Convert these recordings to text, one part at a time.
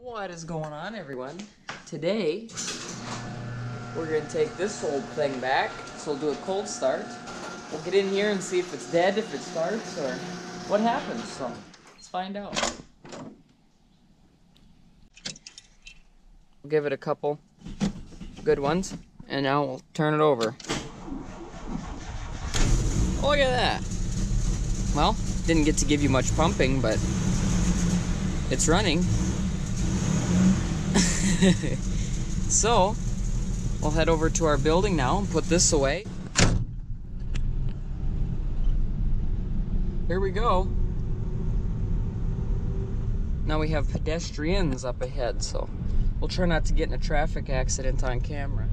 What is going on, everyone? Today, we're going to take this old thing back, so we'll do a cold start. We'll get in here and see if it's dead, if it starts, or what happens, so let's find out. We'll give it a couple good ones, and now we'll turn it over. Oh, look at that! Well, didn't get to give you much pumping, but it's running. So, we'll head over to our building now and put this away. Here we go. Now we have pedestrians up ahead, so we'll try not to get in a traffic accident on camera.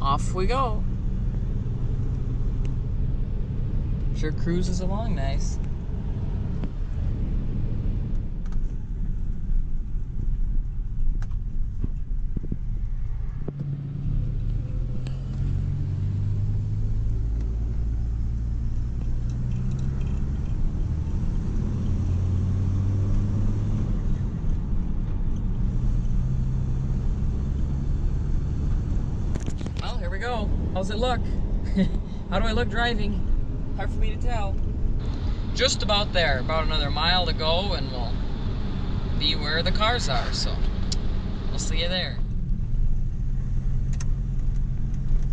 Off we go. Sure cruises along nice. Well, here we go. How's it look? How do I look driving? Hard for me to tell. Just about there, about another mile to go, and we'll be where the cars are, so we'll see you there.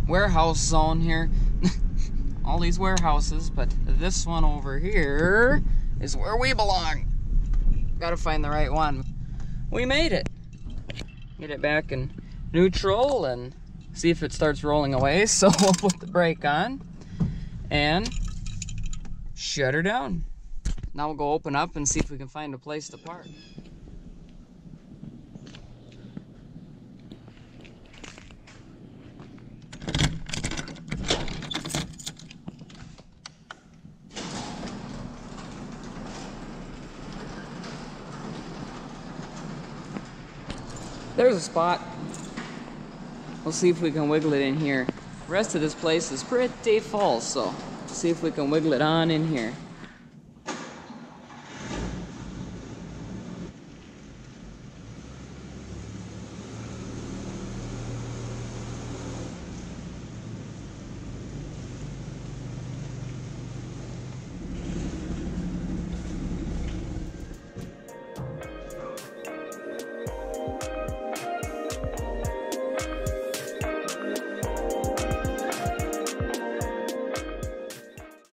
Warehouse zone here. All these warehouses, but this one over here is where we belong. Gotta find the right one. We made it. Get it back in neutral and see if it starts rolling away, so we'll put the brake on and shut her down. Now we'll go open up and see if we can find a place to park. There's a spot. We'll see if we can wiggle it in here. The rest of this place is pretty full, so see if we can wiggle it on in here.